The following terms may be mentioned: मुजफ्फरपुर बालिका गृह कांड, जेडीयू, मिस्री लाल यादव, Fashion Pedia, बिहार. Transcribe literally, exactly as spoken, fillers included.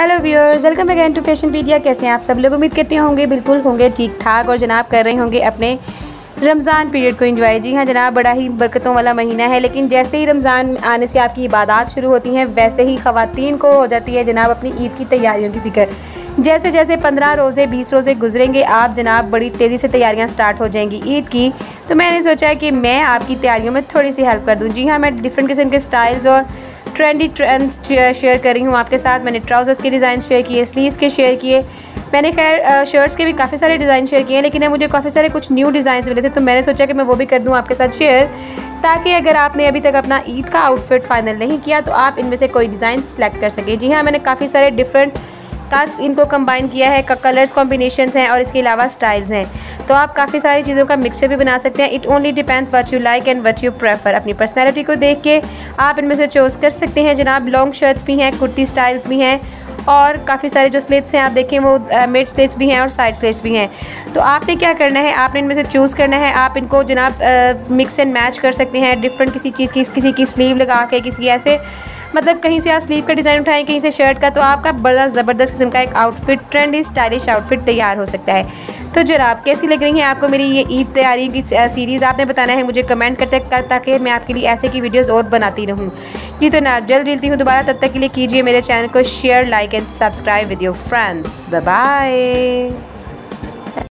Hello viewers, welcome again to fashion pedia. कैसे हैं आप सब लोग? उम्मीद करते होंगे बिल्कुल होंगे ठीक ठाक और जनाब कर रहे होंगे अपने रमज़ान पीरियड को एंजॉय। जी हाँ जनाब, बड़ा ही बरकतों वाला महीना है, लेकिन जैसे ही रमज़ान आने से आपकी इबादत शुरू होती हैं वैसे ही ख़वातीन को हो जाती है जनाब अपनी ईद की तैयारियों की फ़िक्र। जैसे जैसे पंद्रह रोज़े बीस रोज़े गुजरेंगे आप जनाब बड़ी तेज़ी से तैयारियां स्टार्ट हो जाएंगी ईद की। तो मैंने सोचा कि मैं आपकी तैयारियों में थोड़ी सी हेल्प कर दूँ। जी हाँ, मैं डिफरेंट किस्म के स्टाइल्स और ट्रेंडी ट्रेंड्स शेयर कर रही हूँ आपके साथ। मैंने ट्राउज़र्स के डिज़ाइन शेयर किए, स्लीव्स के शेयर किए, मैंने खैर शर्ट्स के भी काफ़ी सारे डिज़ाइन शेयर किए हैं, लेकिन मुझे काफ़ी सारे कुछ न्यू डिज़ाइंस मिले थे तो मैंने सोचा कि मैं वो भी कर दूं आपके साथ शेयर, ताकि अगर आपने अभी तक अपना ईद का आउटफिट फाइनल नहीं किया तो आप इनमें से कोई डिज़ाइन सेलेक्ट कर सकें। जी हाँ, मैंने काफ़ी सारे डिफरेंट कट्स इनको कंबाइन किया है, कलर्स कॉम्बिनेशंस हैं और इसके अलावा स्टाइल्स हैं, तो आप काफ़ी सारी चीज़ों का मिक्सचर भी बना सकते हैं। It only depends what you like and what you prefer. अपनी पर्सनालिटी को देख के आप इनमें से चूज़ कर सकते हैं जनाब। लॉन्ग शर्ट्स भी हैं, कुर्ती स्टाइल्स भी हैं और काफ़ी सारे जो स्लेट्स हैं आप देखें वो मिड स्लेट्स भी हैं और साइड स्लेट्स भी हैं। तो आपने क्या करना है, आपने इनमें से चूज़ करना है। आप इनको जनाब मिक्स एंड मैच कर सकते हैं डिफरेंट किसी चीज़ की, किसी की स्लीव लगा के, किसी ऐसे मतलब कहीं से आप स्लीव का डिज़ाइन उठाएं, कहीं से शर्ट का, तो आपका बड़ा ज़बरदस्त किस्म का एक आउटफिट, ट्रेंडी स्टाइलिश आउटफिट तैयार हो सकता है। तो जनाब कैसी लग रही हैं आपको मेरी ये ईद तैयारी की सीरीज़? आपने बताना है मुझे कमेंट करते कर, ताकि मैं आपके लिए ऐसे की वीडियोस और बनाती रहूँ। जी तो ना जल्द मिलती हूँ दोबारा, तब तक के लिए कीजिए मेरे चैनल को share, like and subscribe with your friends. Bye bye.